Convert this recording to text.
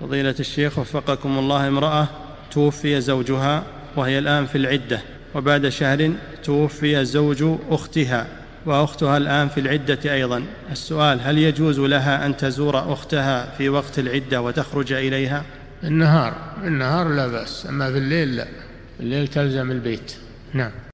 فضيلة الشيخ وفقكم الله، امرأة توفي زوجها وهي الآن في العدة، وبعد شهر توفي زوج أختها وأختها الآن في العدة أيضا. السؤال: هل يجوز لها أن تزور أختها في وقت العدة وتخرج إليها؟ النهار لا بأس، أما في الليل لا، الليل تلزم البيت. نعم.